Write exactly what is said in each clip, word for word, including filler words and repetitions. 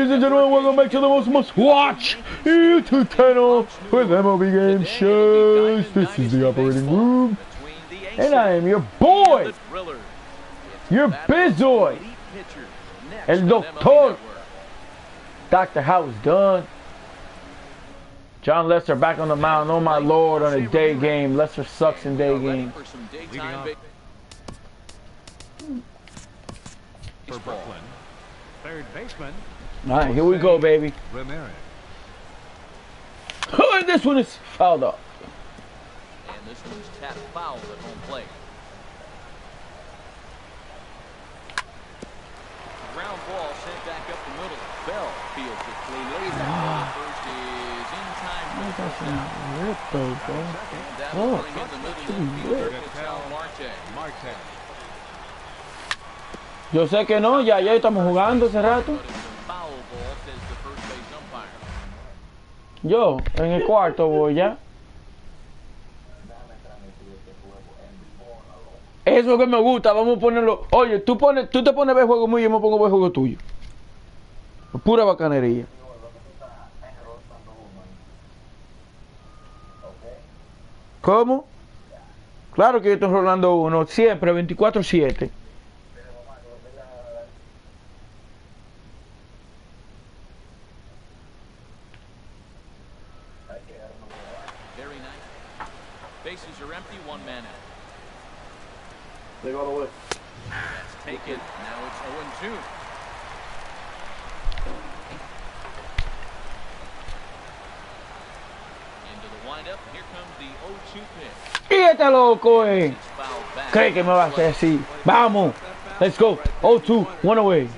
Ladies and gentlemen, welcome back to the most most watch YouTube channel with M L B Game Shows. This is the operating room, and I am your boy, your bizoid, El Doctor, Doctor Howard's done. John Lester back on the mound, oh my lord, on a day game. Lester sucks in day game. For Brooklyn. Third baseman. All right, here we go, baby. Ramirez. Oh, this one is fouled up. And this one's tapped foul at home plate. Ground ball sent back up the middle. Bell fields it. Lays it. First is in time. That doesn't rip though, bro. Oh, that's pretty Marte. Marte. Yo sé que no, ya ya estamos jugando hace rato. Yo, en el cuarto voy ya. Eso que me gusta, vamos a ponerlo. Oye, tú pones, tú te pones a ver juego mío y yo me pongo a ver juego tuyo. Pura bacanería. ¿Cómo? Claro que yo estoy rolando uno, siempre, veinticuatro siete. Bases are empty, one man out. They got away. That's taken. Now it's oh and two. Into the windup. Here comes the oh two pitch. Y está loco, eh. Cree que me va a hacer así. Vamos. Let's go. oh two, one away.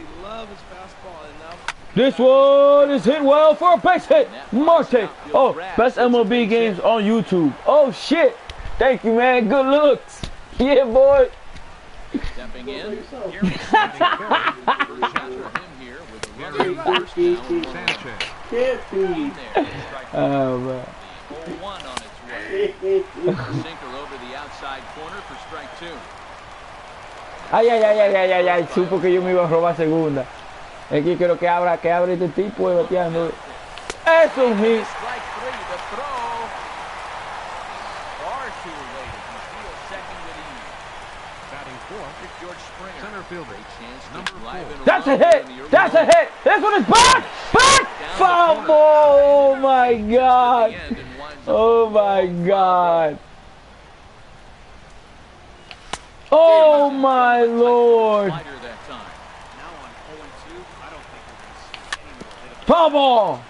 This one is hit well for a base hit. Marte. Oh, best M L B games on YouTube. Oh, shit. Thank you, man. Good looks. Yeah, boy. Stepping in. Oh, man. oh one on its way. Sinker over the outside corner for strike two. Ay, ay, ay, ay, ay, ay, ay. Supo que yo me iba a robar segunda. Aquí quiero que abra, que abra este tipo de bateando. Es un hit. That's a hit. That's a hit. This one is back. Back. Foul ball. Oh my God. Oh my God. Oh my Lord. Foul ball!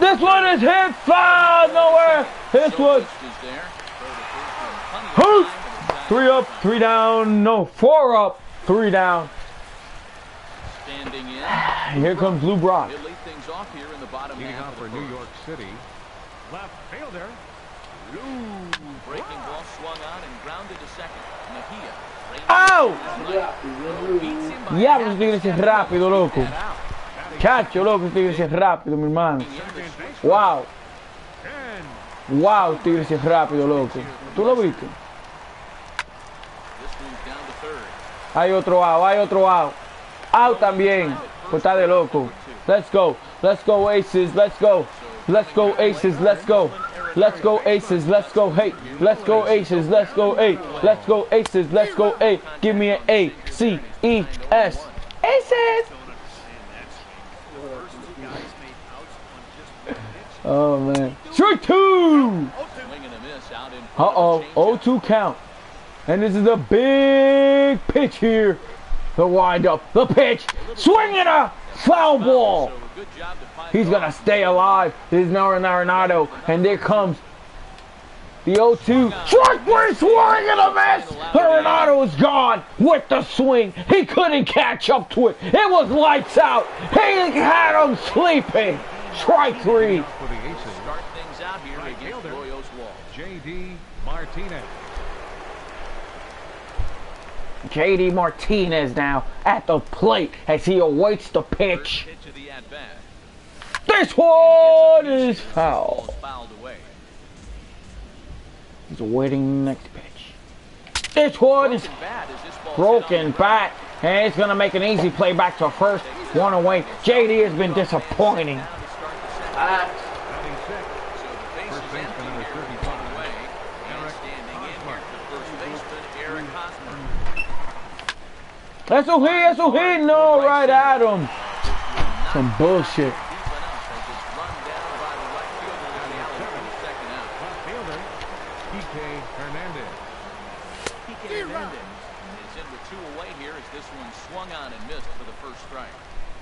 This one is hit foul! Nowhere! This was... Hoot! Three up, three down. No, four up, three down. Standing in. Here comes Lou Brock. Getting out for New York City. Left fielder. Lou. Breaking ball swung on and grounded to second. Mejia. ¡Au! Diablo, tiene que ser rápido, loco. Chacho, loco, tiene que ser rápido, mi hermano. Wow. Wow, tiene que ser rápido, loco. ¿Tú lo viste? Hay otro out, hay otro out. Out también. Pues está de loco. Let's go. Let's go, Aces. Let's go. Let's go, Aces. Let's go. Let's go Aces, let's go eight, let's go Aces, let's go eight, let's go Aces, let's go eight, give me an A, C, E, S, Aces! Oh man, strike two! Uh-oh, oh two count, and this is a big pitch here, the wind-up, the pitch, swinging a foul ball! He's gonna stay alive. This is Nolan Arenado, and there comes the oh two. Strike three, swing and a miss. Arenado is gone with the swing. He couldn't catch up to it. It was lights out. He had him sleeping. Strike three. Start things out here against Royals wall. J D Martinez. J D Martinez now at the plate as he awaits the pitch. This one is foul. He's awaiting the next pitch. This one is broken back, and it's going to make an easy play back to first, one away. J D has been disappointing. Uh, Eso he, eso he, no, right at him. Some bullshit.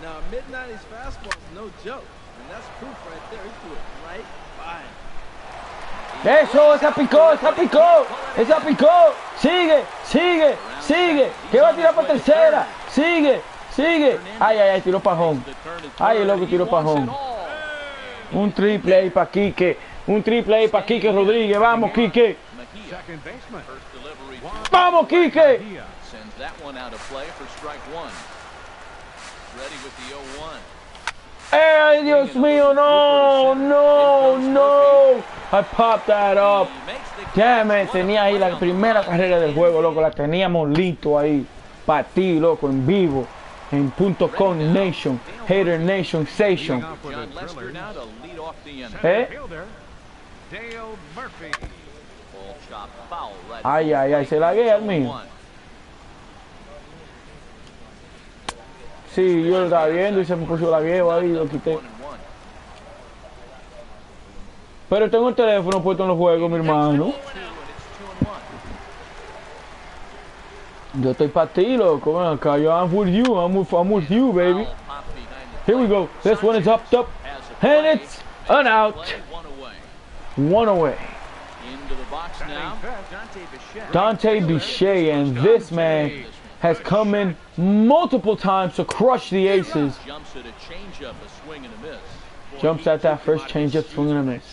Now, mid nineties fastball is no joke, and that's proof right there. He threw it right by him. Eso, esa picó, esa picó, esa picó. Sigue, sigue, sigue. Que va a tirar para tercera. Sigue, sigue. Ay, ay, ay, tiró para home. Ay, loco, tiró para home. Un triple ahí para Kike. Un triple ahí para Kike Rodríguez. Vamos, Kike. Vamos, Kike. Sends that one out of play for strike one. Ready with the oh one. Ay, Dios mío, no, no, no. I popped that up. Ya me tenía ahí la primera carrera del juego, loco. La teníamos listo ahí. Para ti, loco, en vivo. En punto com Nation. Hater Nation Station. ¿Eh? Ay, ay, ay, se la guía al mío. Sí, yo lo estaba viendo y se me puso la vieja ahí y lo quité. Pero tengo el teléfono puesto en los juegos, mi hermano. Yo estoy para ti, loco. Ven acá, yo I'm with you, I'm with, I'm with you, baby. Here we go. This one is hopped up. And it's an out. One away. Into the box now. Dante Bichette, and this man has come in multiple times to crush the aces. Jumps at a changeup, a swing and a miss. Jumps at that first changeup, swing and a miss.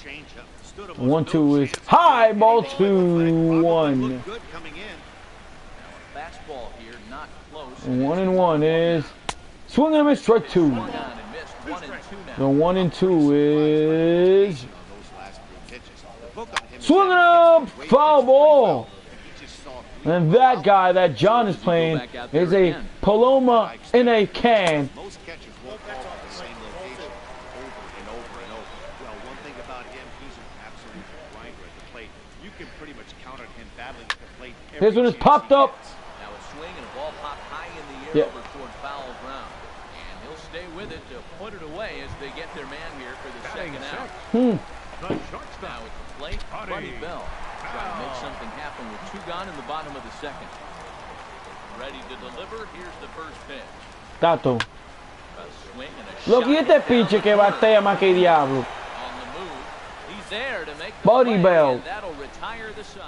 One, two is high, ball two, one. One and one is swing and a miss, strike two. The one and two is swing and a foul ball. And that guy that John is playing is a Paloma in a can. Most catchers won't fall at the same location over and over and over. Well, one thing about him, he's an absolute grinder at the plate. You can pretty much count on him battling at the plate. This one is popped up. Now a swing and a ball popped high in the air over toward foul ground. And he'll stay with it to put it away as they get their man here for the second out. The shortstop at the plate, Buddy Bell. Trying to make something happen with two gone in the bottom of the second. Ready to deliver. Here's the first pitch. Tato. A swing and a look at este pinche que batea más que diablo. On the move. He's there to make the Buddy play, Bell. And that'll retire the side.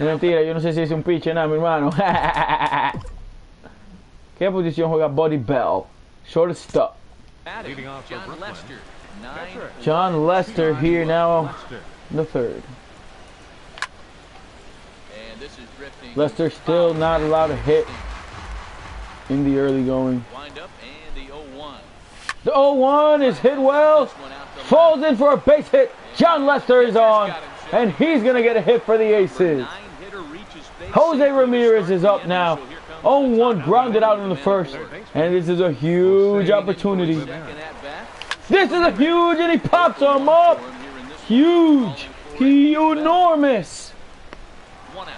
No, mentira, yo no sé si es un pinche nada, mi hermano. ¿Qué posición juega Buddy Bell? Shortstop. Leading off for John Lester. John Lester here now, the third. Lester still not allowed to hit in the early going. The oh one is hit well, falls in for a base hit. John Lester is on, and he's going to get a hit for the aces. Jose Ramirez is up now. oh one grounded out in the first, and this is a huge opportunity. This is a huge, and he pops him up. Huge, he enormous. One out.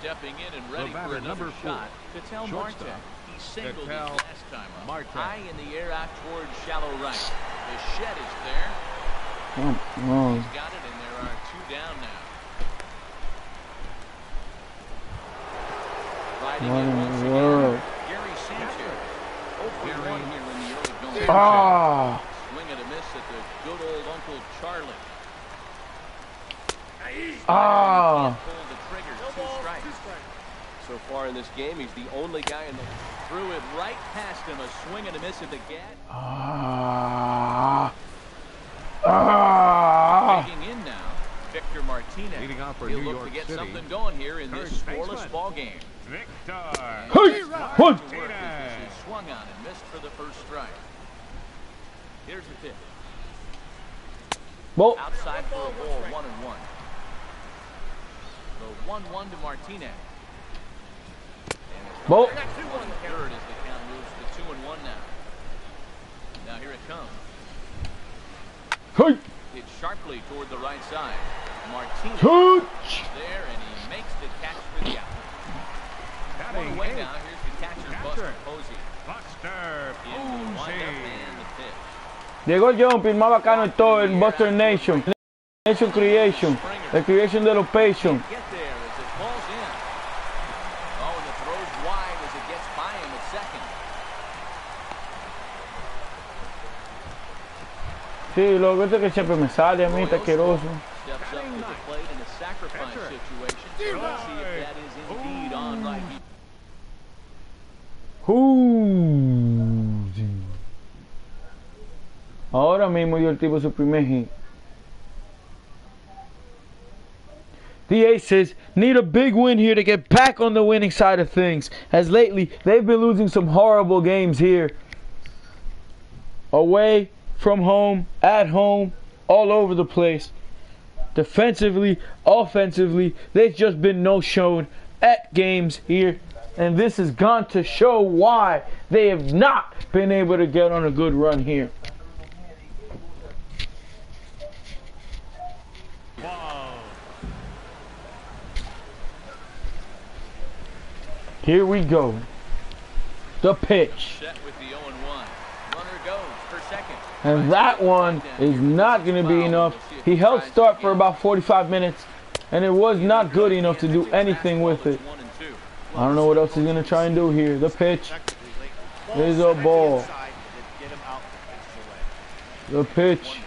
Stepping in and ready for another shot. Ketel Marte. He singled his last time up. High in the air out towards shallow right. Bichette is there. He's got it, and there are two down now. Riding in once again. Gary Sanchez. oh one here in the early going. Ah. Swing and a miss at the good old Uncle Charlie. Ah. Pulled the trigger, two strikes. So far in this game, he's the only guy in the threw it right past him. A swing and a miss at the gap. Ah. Ah. Taking in now, Victor Martinez. Leading off for New York City. He'll look to get something going here in this scoreless ball game. Victor! Hey! One! Swung on and missed for the first strike. Here's the pitch. Ball. Outside for a ball, one and one. The one one to Martinez. Ball. Third as the count moves to two and one now. Now here it comes. Hey. Hit sharply toward the right side. Martinez there, and he makes the catch for the out. One away now. Here's the catcher, Buster Posey. Buster Posey. Llegó John, el más bacano de todo, el Buster Nation. Nation Creation. The creation de los patients. Sí, lo que es que siempre me sale a mí, está asqueroso. Ahora mismo dio el tipo su primer hit. The Aces need a big win here to get back on the winning side of things, as lately they've been losing some horrible games here. Away from home, at home, all over the place. Defensively, offensively, they've just been no-shown at games here. And this has gone to show why they have not been able to get on a good run here. Wow. Here we go. The pitch. And that one is not going to be enough. He held start for about forty-five minutes, and it was not good enough to do anything with it. I don't know what else he's going to try and do here. The pitch is a ball. The pitch.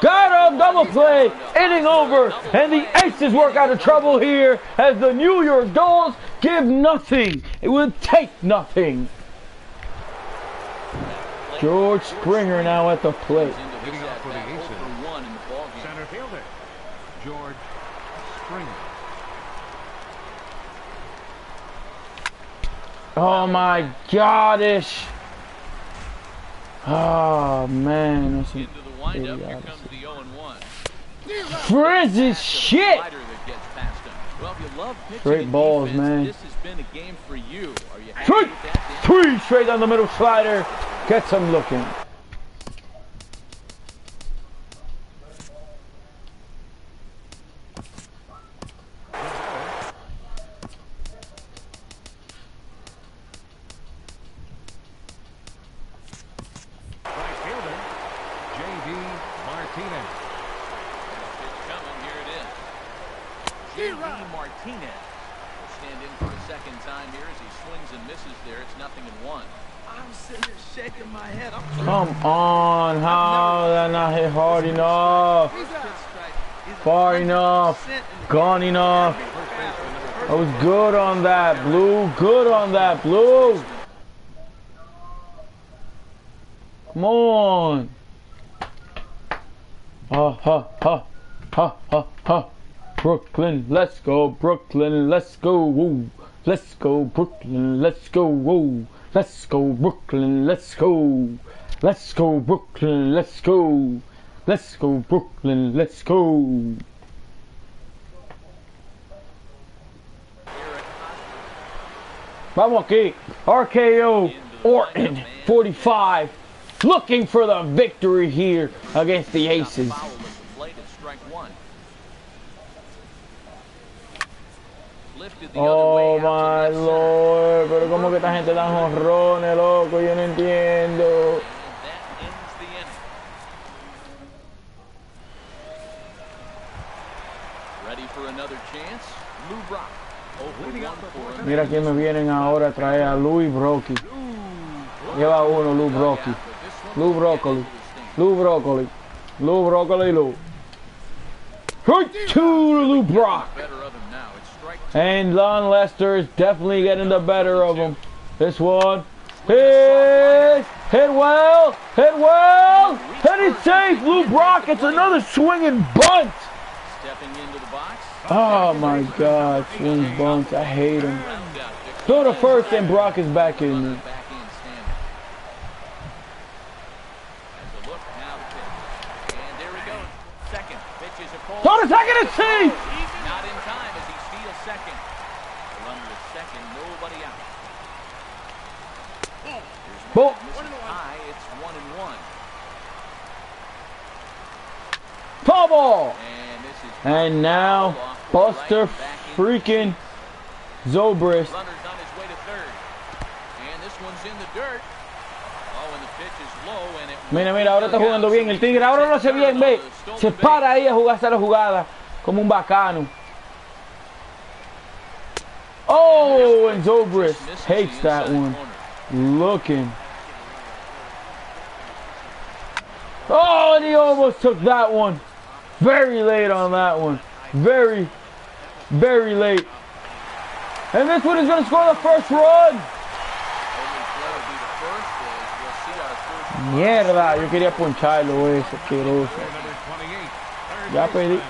Got him! Double play! Inning over! And the Aces work out of trouble here as the New York Dolls give nothing. It will take nothing. George Springer now at the plate. Center fielder, George Springer. Oh my goddish. Oh man. That's a Wind up, here comes the oh and one. Frizzy shit! Well, if you love straight balls, defense, man. This has been a game for you. Are you straight! Three straight down the middle slider. Gets him looking. Come on, how did I not hit hard enough? Far enough. Gone enough. I was good on that, Blue. Good on that, Blue. Come on. Ha, ha, ha. Ha, ha, ha. Brooklyn, let's go. Brooklyn, let's go. Woo. Let's go, Brooklyn. Let's go. Woo. Let's go, Brooklyn. Let's go. Let's go, Brooklyn. Let's go. Let's go, Brooklyn. Let's go. Vamos aquí. R K O Orton, forty-five. Looking for the victory here against the Aces. Oh my lord, pero como que esta gente da jonrones, loco, yo no entiendo. Ready for another chance? Lou Brock. Mira quién me vienen ahora a traer a Louis Brocky. Lleva uno, Lou Brocky. Lou Broccoli. Lou Broccoli. Lou Broccoli, Lou. Two Lou Brock. And John Lester is definitely getting the better of him. This one. Hit! Hit well! Hit well! And he's safe! Lou Brock gets another swinging bunt! Stepping into the box. Oh my god, swing bunts. I hate him. Throw to first, and Brock is back in. Throw to second and see! Not in time as he steals second. The runner is second, nobody out. Boom. High, it's one and one. Foul ball. And, this is and now Buster right freaking Zobrist. Runner's on his way to third. And this one's in the dirt. Oh, and the pitch is low and it mira, mira, ahora está jugando bien el Tigre. Ahora lo hace bien, ve. Se para ahí a jugarse la jugada como un bacano. Oh, and Zobrist takes that one. Looking. Oh, and he almost took that one. Very late on that one. Very, very late. And this one is going to score the first run. Mierda, yo quería poncharlo eso, asqueroso. Ya pedí.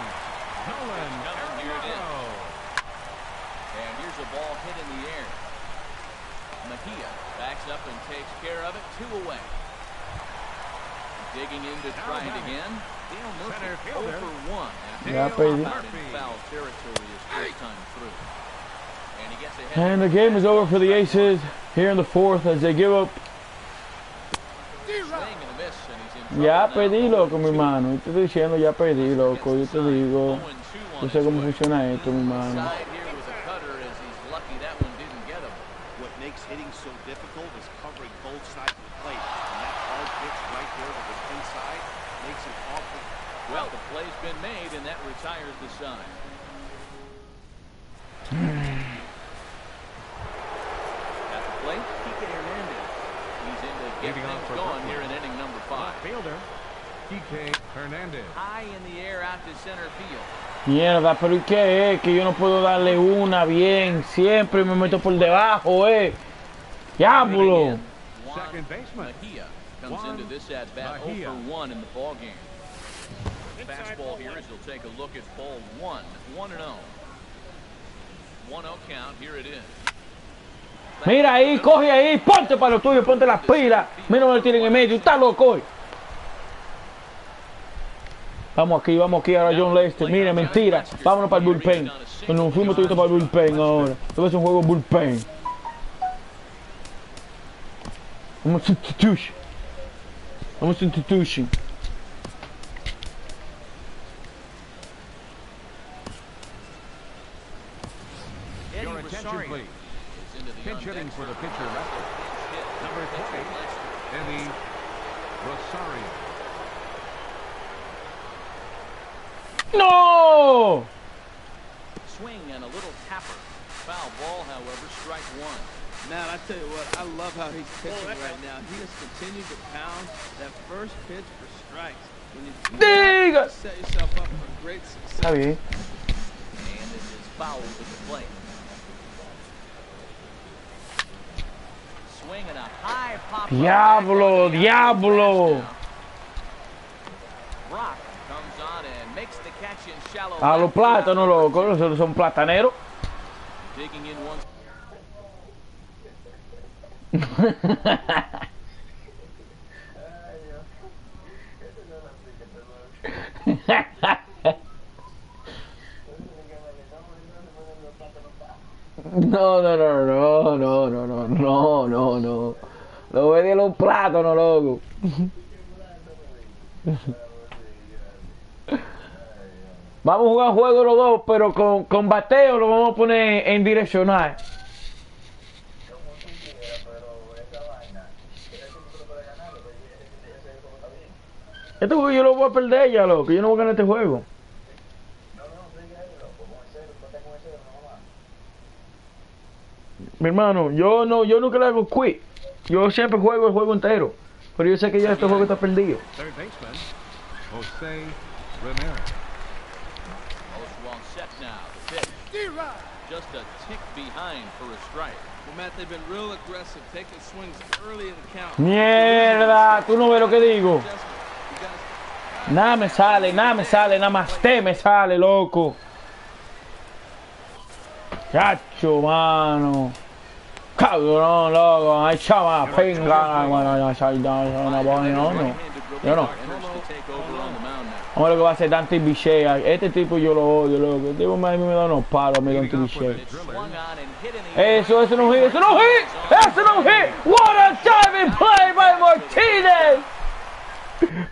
Digging in to try it again. Dale Murphy oh for one. Yeah, baby. And the game is over for the Aces here in the fourth as they give up. Ya pedí, loco, mi hermano. Yo te estoy diciendo, ya pedí, loco. Yo te digo, yo sé cómo funciona esto, mi hermano. Tires the side. At the plate, Kike Hernandez. He's into getting things going here in inning number five. Fielder, Kike Hernandez. High in the air out to center field. Mierda, pero ¿y qué es? Que yo no puedo darle una bien. Siempre me meto por debajo, eh. Diablo. Second baseman. Mejia comes Juan into this at bat oh for one in the ball game. Fastball here as he'll take a look at ball one. one and oh. one oh count. Here it is. Mira ahí, coge ahí, ponte para lo tuyo, ponte las pilas. Mira, no lo tienen en medio, está loco hoy. Vamos aquí, vamos aquí, ahora John Lester. Mira, mentira. Vámonos para el bullpen. Nos fuimos todos para el bullpen ahora. Esto es un juego bullpen. Vamos a substitution. Vamos a substitution. Pinch hitting for the pitcher, Lester. Number twenty, Eddie Rosario. No! Swing and a little tapper. Foul ball, however, strike one. Man, I tell you what, I love how he's pitching right now. He has continued to pound that first pitch for strikes. When you do that, you set yourself up for great success. And it is fouled at the plate. Diablo, diablo. A los plátanos, loco, son plataneros. No, no, no, no, no, no, no, no, no, no. Lo ve de los plátanos, loco. Vamos a jugar juego los dos, pero con, con bateo lo vamos a poner en direccional. Este juego yo lo voy a perder ya, loco. Yo no voy a ganar este juego. Mi hermano, yo no, yo nunca le hago quit. Yo siempre juego el juego entero. Pero yo sé que ya este juego está perdido. Third baseman, Jose Ramirez. Most well set now. The pitch. Just a tick behind for a strike. Well, Matt, they've been real aggressive, taking swings early in the count. Mierda, tú no ves lo que digo. Nada me sale, nada me sale, nada más te me sale, loco. Chacho, mano. cabrón, loco, hay chaval, pinga, bueno, no, no, no, no, yo no. Vamos a ver lo que va a hacer Dante Bichette. Este tipo yo lo odio, loco. Este tipo me, me da unos palos, mi Dante Bichette. Eso, eso no hit, eso no hit, eso no hit. What a diving play by Martinez.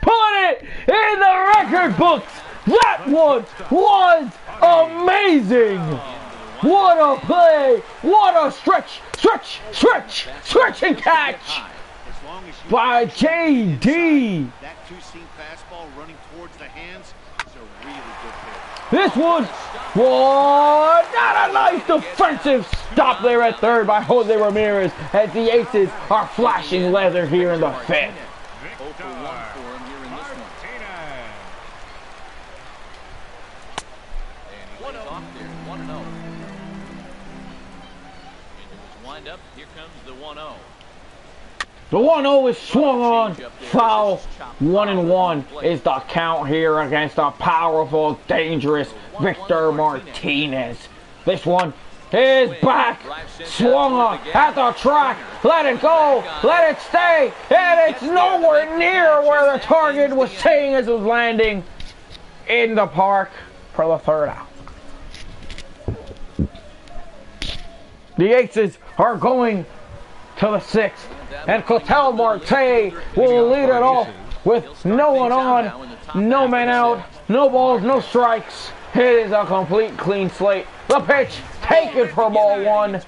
Put it in the record books. That one was amazing. What a play! What a stretch! Stretch! Stretch! Stretch and catch! By J D! This was one! Not a nice defensive stop there at third by Jose Ramirez as the aces are flashing leather here in the fifth. The one oh is swung on, foul, one and one is the count here against the powerful, dangerous Victor Martinez. This one is back, swung on at the track, let it go, let it stay, and it's nowhere near where the target was saying as it was landing in the park for the third out. The aces are going to the sixth. And Clotel Marte will lead it off with no one on, no man out, no balls, no strikes. It is a complete clean slate. The pitch taken for ball one.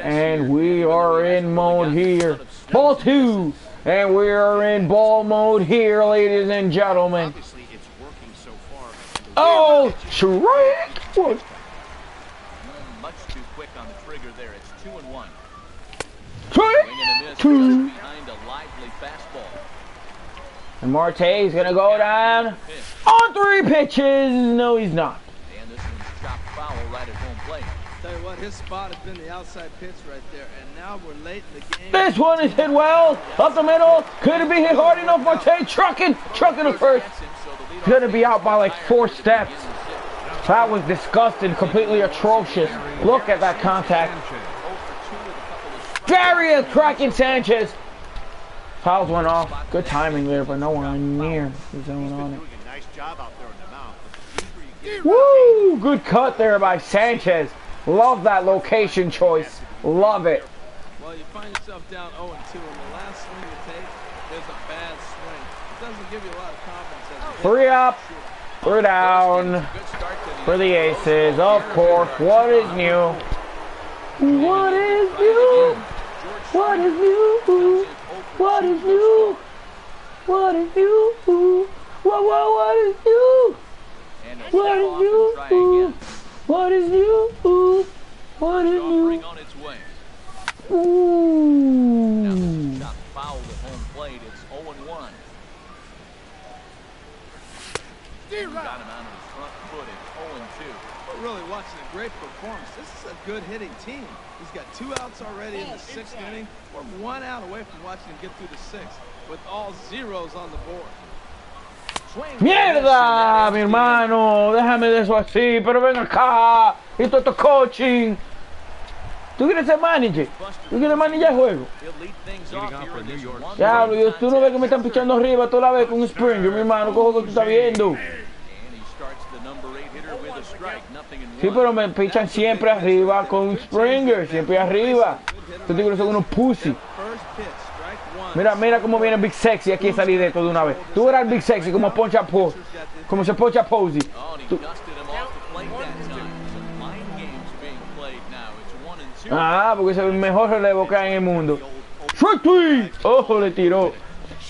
And we are in mode here. Ball two. And we are in ball mode here, ladies and gentlemen. Oh, strike! Two. And Marte's gonna go down on three pitches. No, he's not. And this one's chopped foul right at home plate. Tell you what, his spot has been the outside pitch right there, and now we're late in the game. This one is hit well up the middle. Could it be hit hard enough? Marte trucking, trucking to first. Gonna be out by like four steps. That was disgusting, completely atrocious. Look at that contact. Barrier cracking Sanchez. Fouls went off. Good timing there, but no one near the zone on it. Woo! Good cut there by Sanchez. Love that location choice. Love it. Well, you find yourself down oh and two, and the last swing you take, there's a bad swing. It doesn't give you a lot of confidence. Three up, three down for the aces. Of course, what is new? What is new? What is new? What is new? What is new? What what what is new? What is new? What is new? What is new? Ooh! Foul at home plate. It's zero and one. Got him out of his front foot. It's zero and two. We're really watching a great performance. This is a good hitting team. He's got two outs already in the sixth inning. We're one out away from watching him get through the sixth with all zeros on the board. Mierda, mi hermano, déjame de eso así, pero ven acá. Esto es coaching. Tú quieres ser manager. Tú quieres manejar el juego. Ya, tú no ves que me están pichando arriba toda la vez con Springer, mi hermano. Cojo lo que tú estás viendo. Sí, pero me pichan siempre arriba con Springer, siempre arriba. Estos tigres son unos pussy. Mira, mira cómo viene Big Sexy aquí a salir de esto de una vez. Tú eras Big Sexy como Poncha Posey. Como se Poncha Posey. Tú... Ah, porque es el mejor relevo que hay en el mundo. Ojo, le tiró.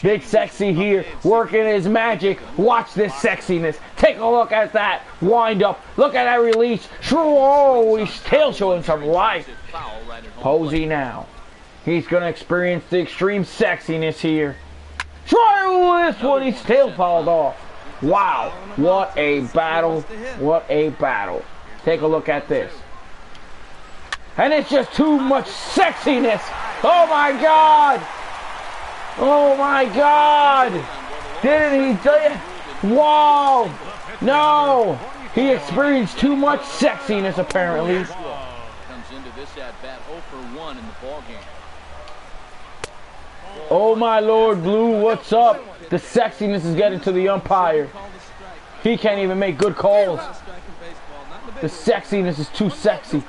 Big Sexy here, working his magic. Watch this sexiness. Take a look at that wind-up. Look at that release. True, oh, he's still showing some life. Posey now. He's going to experience the extreme sexiness here. Try this one. He still fouled off. Wow, what a battle. What a battle. Take a look at this. And it's just too much sexiness. Oh, my God. Oh my God! Didn't he do it? Whoa! No! He experienced too much sexiness apparently. this at-bat oh for one in the ballgame. Oh my Lord, Blue, what's up? The sexiness is getting to the umpire. He can't even make good calls. The sexiness is too sexy.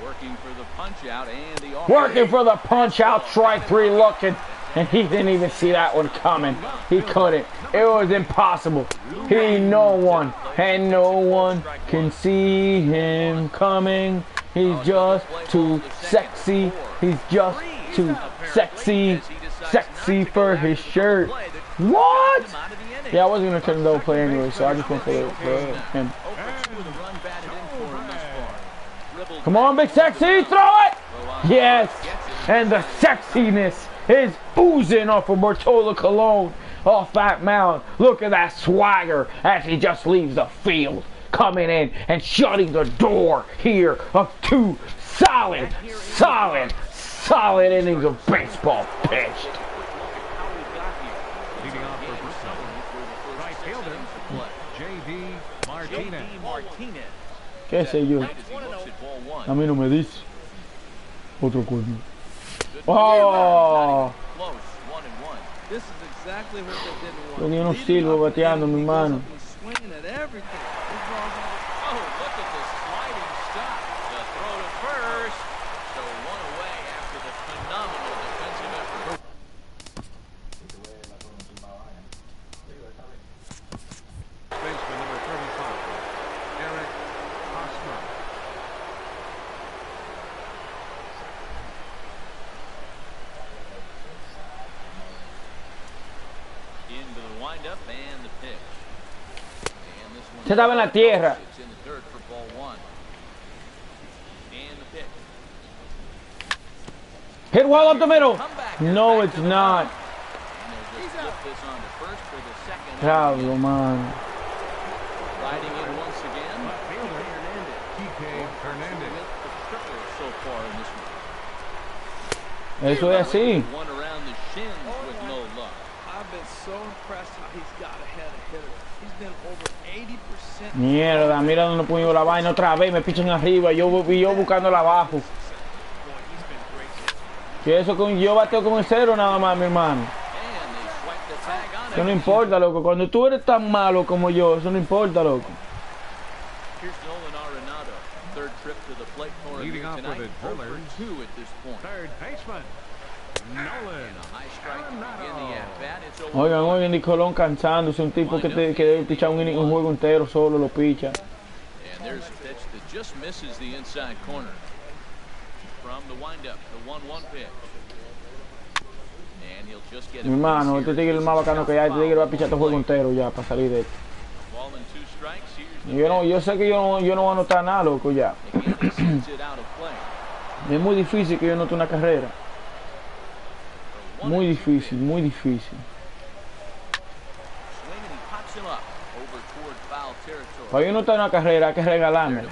Working for the punch out, strike three looking, and he didn't even see that one coming. He couldn't. It was impossible. He no one, and no one can see him coming. He's just too sexy. He's just too sexy. Sexy for his shirt. What? Yeah, I wasn't going to turn the double play anyway, so I just went for him. Come on, Big Sexy, throw it! Yes, and the sexiness is oozing off of Bartolo Colon off that mound. Look at that swagger as he just leaves the field, coming in and shutting the door here of two solid, solid, solid innings of baseball pitched. Leading off for Bristol, right fielder, J D Martinez. ¿Qué sé yo? A mí no me dice. Otro cuerno. Oh. Yo ni un silbo bateando mi mano. Se estaba en la tierra. Hit well up the middle. No, it's not. Bravo, man. Riding in once again. Kike Rodríguez. Eso es así. Mierda, mira donde puño la vaina otra vez, me pichan arriba, yo, yo buscándola abajo. Que eso con yo bateo con el cero nada más, mi hermano. Eso no importa, loco. Cuando tú eres tan malo como yo, eso no importa, loco. Here's Nolan Arenado, third trip to the plate for him tonight. oh for two at this point. Third baseman, Nolan. Oigan, oigan, y Colón cansándose, un tipo que, te, que debe pichar un, un juego entero, solo lo picha. And there's a pitch that just misses the inside corner. From the windup, the one one pitch. And he'll just get it. Mi hermano, este tigre es el más bacano que hay, este tigre va a pichar todo el juego entero ya para salir de esto. Yo, no, yo sé que yo no, yo no voy a anotar nada, loco, ya. Es muy difícil que yo anote una carrera. Muy difícil, muy difícil. Para yo no tengo una carrera, hay que regalármela.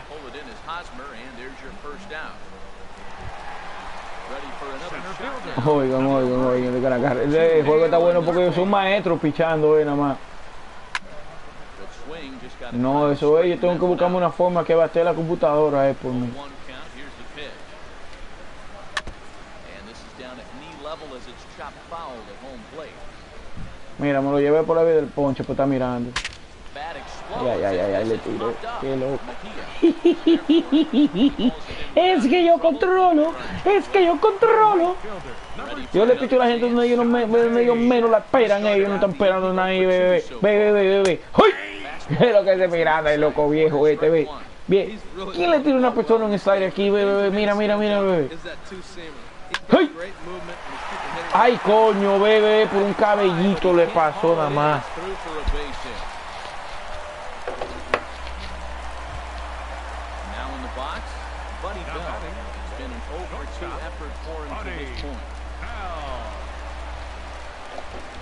Oigan, oigan, oigan. El juego está bueno porque yo soy un maestro pichando, eh, nada más. No, eso es, yo tengo que buscarme una forma que bate la computadora, eh, por mí. Mira, me lo llevé por la vida del ponche, pues está mirando. Ay, ay, ay, ay, le tiré. Qué loco. Es que yo controlo. Es que yo controlo. Yo le picho a la gente donde ellos, no me, donde ellos menos la esperan. Ellos no están esperando nada ahí, bebé. Bebé, bebé, bebé. ¡Uy! Es lo que se mirando, el loco viejo este, bebé. Bien. ¿Quién le tira a una persona en el slide aquí, bebé, bebé? Mira, mira, mira, bebé. ¡Ay! Ay, coño, bebé, por un cabellito le pasó nada más.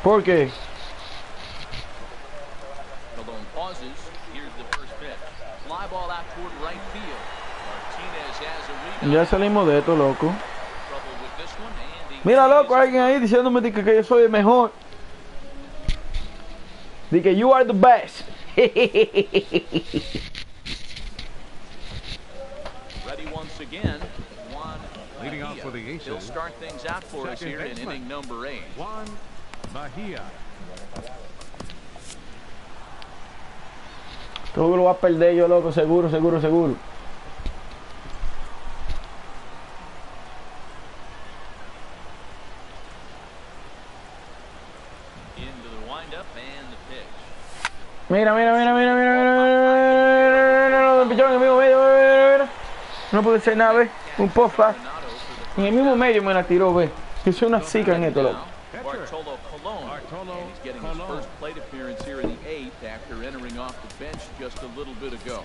¿Por qué? Ya salimos de esto, loco. Mira, loco, alguien ahí diciéndome que yo soy el mejor. Dice, you are the best. Ready once again. Juan leading off for the Aces. He'll start things out for us here in inning number eight. Juan Bahía. Todo lo va a perder yo, loco, seguro, seguro, seguro. Mira, mira, mira, mira, mira, mira, mira, mira, en el mismo medio, mira, no puede ser nada, ve, un pofa, en el mismo medio me la tiró, ve, que soy una cica en esto, loco. Bartolo Colon, and he's getting his first plate appearance here in the eighth after entering off the bench just a little bit ago.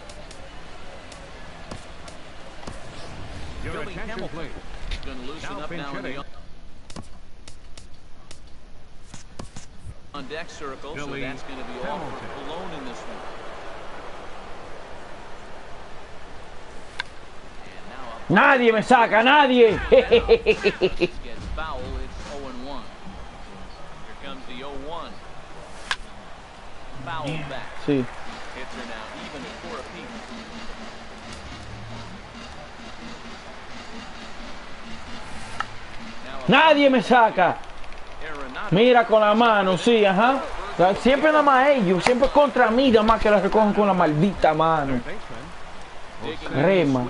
Billy Hamilton is going to loosen up now in the on deck circle, Billy, so that's going to be all for Colon in this one. Nadie me saca, nadie. Gets foul. It's oh and one. Here comes the oh one. Foul back. Sí. Hits are now even at four apiece. Nadie me saca. Mira con la mano, sí, ajá. Siempre nada más ellos, siempre contra mí, nada más que la recogen con la maldita mano. Rema.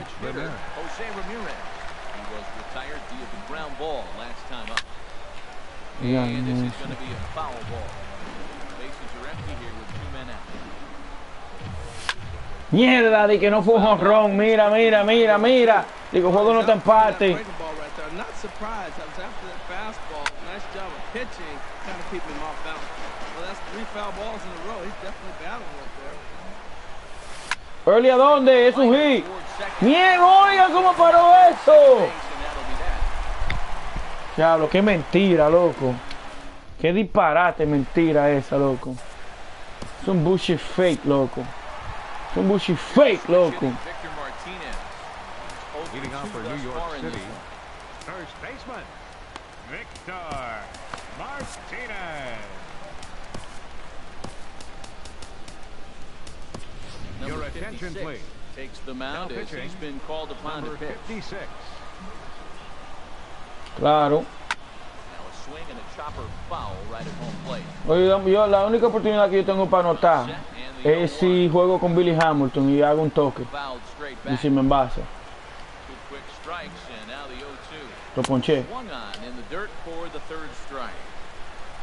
Yeah, no. Mierda, de que no fue un jonrón. Mira, mira, mira, mira. Digo, juego no te empate. I'm not surprised. I was after that fastball. Nice job of pitching, kind of keeping him off balance. Well, that's three foul balls in a row. He's definitely battling up there. Early a donde? Es un hit. Bien, oiga cómo paró eso. Diablo, qué mentira, loco. Qué disparate, mentira esa, loco. Es un bullshit fake, loco. Es un bullshit fake, loco. Victor Martinez, leading off for New York City. First baseman, Victor Martinez. Number Your attention, please. Takes the mound as he's been called upon to pitch. fifty-six. Claro. Now a swing and a chopper foul right at home plate. Oye, yo la única oportunidad que yo tengo para anotar es si juego con Billy Hamilton y hago un toque y si me envase. Lo ponché.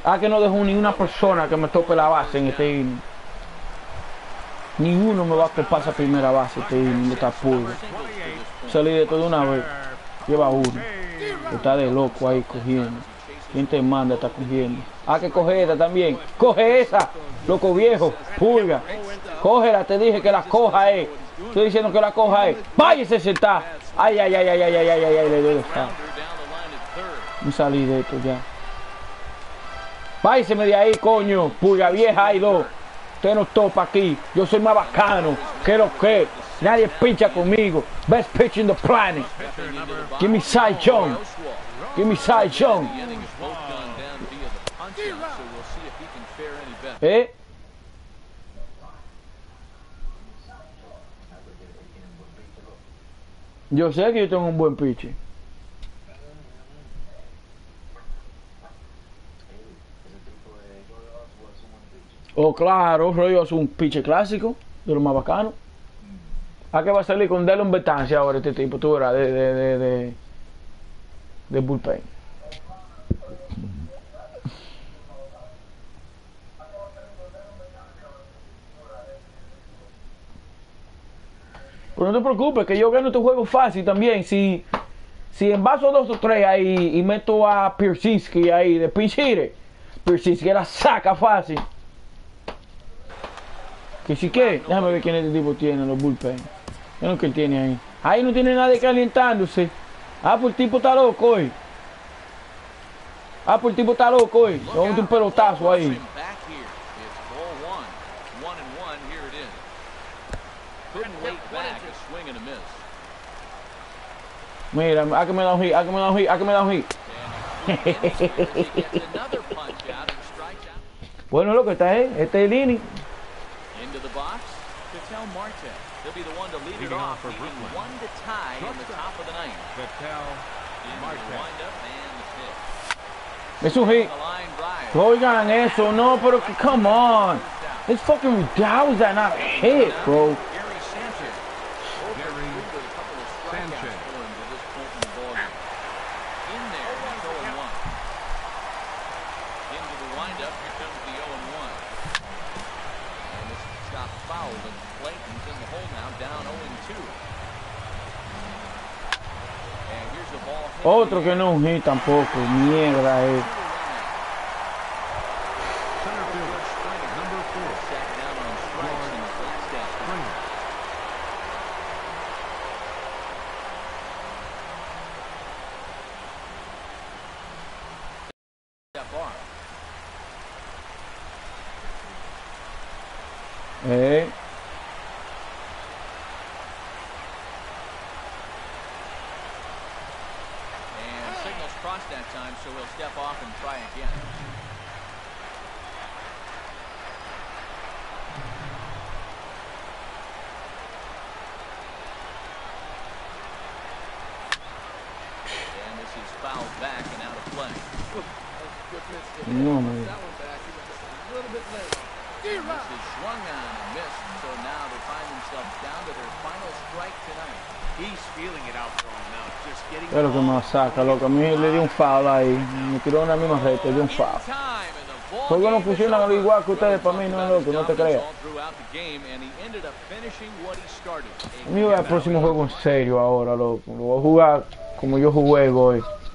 Ah, que no dejó ni una persona que me tope la base en este inning. Ninguno me va a topar esa primera base este inning, está puro. Salí de todo una vez. Lleva uno. Está de loco ahí cogiendo. ¿Quién te manda? Está cogiendo. Ah, que coge esta también. Coge esa, loco viejo. Pulga. Cógela, te dije que la coja, eh. Estoy diciendo que la coja, eh. Váyase, se está. Ay, ay, ay, ay, ay, ay, ay, ay, ay, le doy esta. Me salí de esto ya. Váyaseme de ahí, coño. Pulga vieja, ahí dos. Usted no topa aquí. Yo soy más bacano. ¿Qué lo que? Nadie pincha conmigo. Best pitch in the planet. Give me side John. Give me side John. ¿Eh? Yo sé que yo tengo un buen pitch. Oh, claro, rollo es un pitch clásico, de lo más bacano. ¿A qué va a salir con Delon Betancia ahora este tipo? Tú verás, de, de, de, de, de bullpen. Pero no te preocupes, que yo gano tu juego fácil también. Si, si envaso dos o tres ahí y meto a Piersinski ahí de pinch hitter, Piersinski la saca fácil. Que si que, déjame ver quién este tipo tiene, los bullpen. ¿Qué es lo que él tiene ahí? Ahí no tiene nadie calientándose. Ah, pues el tipo está loco hoy. Ah, pues el tipo está loco hoy. Vamos a un pelotazo ahí. Mira, I can make a hit, I can make a hit, I can make a hit. Bueno, loco, está ahí. Este es Lini. Into the box to tell Marte. He'll be the one to lead it off, leaving one to tie in the top of the ninth. It's un hit. Oigan eso, no, pero come on. It's fucking, how is that not hit, bro? Gary Sanchez. Gary Sanchez. In there, oh, oh, oh. Into the windup, here comes the oh and one. And this shot fouled, and Clayton's in the hole now, down oh and two. And here's the ball. Otro que no hit tampoco, mierda es. Center fielder, Springer, number four. Sat down on strikes and flashed out Springer. That bar. Hey. And signals crossed that time, so he'll step off and try again. And this is fouled back and out of play. No, man. That one back, he was just a little bit late. This is swung on and missed, so now they find themselves down to their final strike tonight. He's feeling it out for him now, just getting the ball. Saca, loco. A mí le di un foul ahí, me tiró una misma recta, le di un foul. Porque no funcionan al igual que ustedes para mí, no es loco, no te creas. A mí voy al próximo juego en serio ahora, loco. Lo voy a jugar como yo jugué hoy.